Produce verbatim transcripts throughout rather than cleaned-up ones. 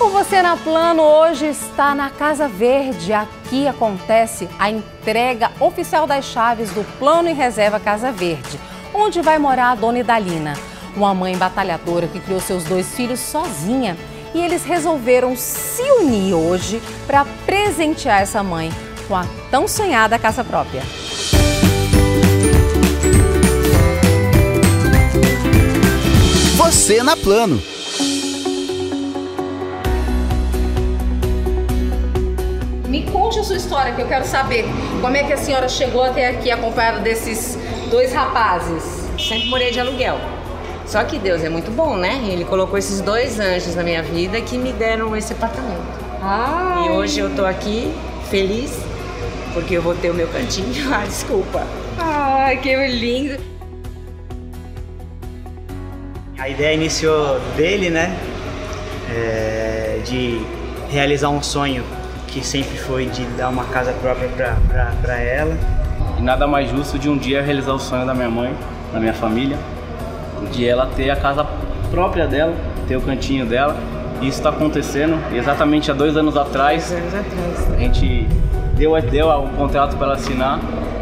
O Você na Plano hoje está na Casa Verde. Aqui acontece a entrega oficial das chaves do Plano e Reserva Casa Verde, onde vai morar a dona Idalina, uma mãe batalhadora que criou seus dois filhos sozinha. E eles resolveram se unir hoje para presentear essa mãe com a tão sonhada casa própria. Você na Plano. Me conte a sua história, que eu quero saber como é que a senhora chegou até aqui acompanhada desses dois rapazes. Sempre morei de aluguel. Só que Deus é muito bom, né? Ele colocou esses dois anjos na minha vida que me deram esse apartamento. Ai. E hoje eu tô aqui feliz porque eu vou ter o meu cantinho. Ah, desculpa. Ai, que lindo. A ideia iniciou dele, né? É, de realizar um sonho que sempre foi de dar uma casa própria pra, pra, pra ela. E nada mais justo de um dia realizar o sonho da minha mãe, da minha família. De ela ter a casa própria dela, ter o cantinho dela. E isso está acontecendo exatamente há dois anos atrás. Dois anos atrás. A gente deu, deu um contrato para ela assinar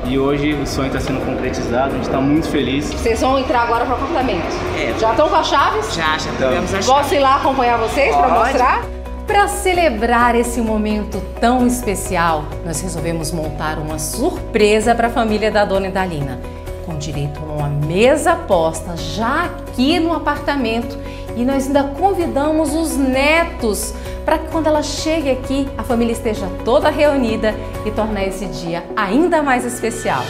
e hoje o sonho está sendo concretizado. A gente está muito feliz. Vocês vão entrar agora para o apartamento? É. Já estão com as chaves? Já, já pegamos as chaves. Posso ir lá acompanhar vocês para mostrar? Para celebrar esse momento tão especial, nós resolvemos montar uma surpresa para a família da dona Idalina, com direito a uma mesa posta já aqui no apartamento, e nós ainda convidamos os netos para que quando ela chegue aqui a família esteja toda reunida e tornar esse dia ainda mais especial.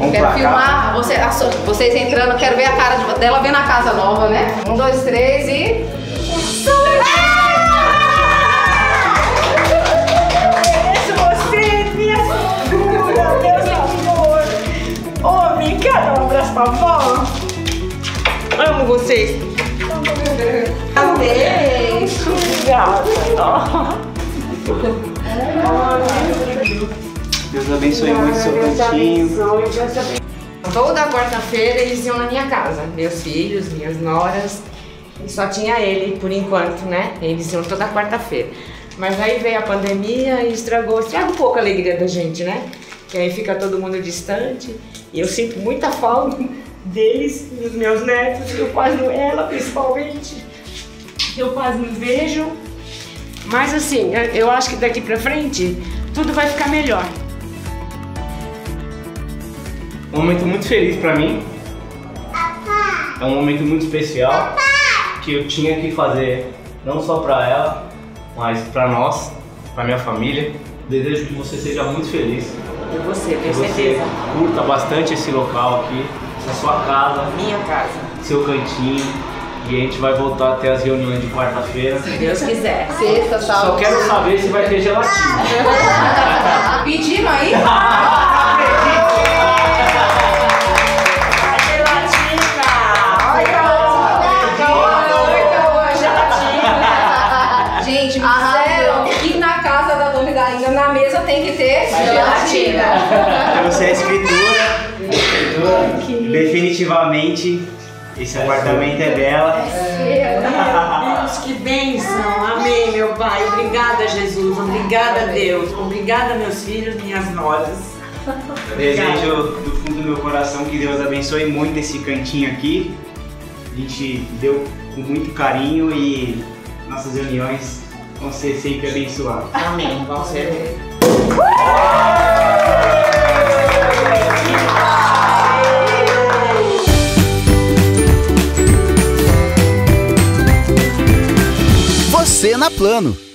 Eu quero filmar você, a, vocês entrando, eu quero ver a cara de, dela vendo a casa nova, né? Um, dois, três e... Vovó, amo vocês. Amém. Obrigada. Deus abençoe muito o seu cantinho. Toda quarta-feira eles iam na minha casa, meus filhos, minhas noras. E só tinha ele por enquanto, né? Eles iam toda quarta-feira. Mas aí veio a pandemia e estragou, estragou um pouco a alegria da gente, né? Que aí fica todo mundo distante. E eu sinto muita falta deles, dos meus netos, eu quase não, ela principalmente, eu quase não vejo. Mas assim, eu acho que daqui pra frente tudo vai ficar melhor. É um momento muito feliz pra mim. É um momento muito especial que eu tinha que fazer, não só pra ela, mas pra nós, pra minha família. Desejo que você seja muito feliz. E você, tenho certeza. Curta bastante esse local aqui, essa sua casa. Minha casa. Seu cantinho. E a gente vai voltar até as reuniões de quarta-feira. Se Deus quiser. Sexta, sábado. Só quero saber se vai ter gelatina. Pedindo aí? Na mesa tem que ter gelatina. Então, você é escritura, escritura. Definitivamente, esse apartamento é dela. É. Deus, que bênção. Amém, meu Pai. Obrigada, Jesus. Obrigada, Deus. Obrigada, meus filhos, minhas noras. Desejo do fundo do meu coração que Deus abençoe muito esse cantinho aqui. A gente deu com muito carinho e nossas reuniões vão ser sempre abençoados. Amém. Vão ser. Você na Plano.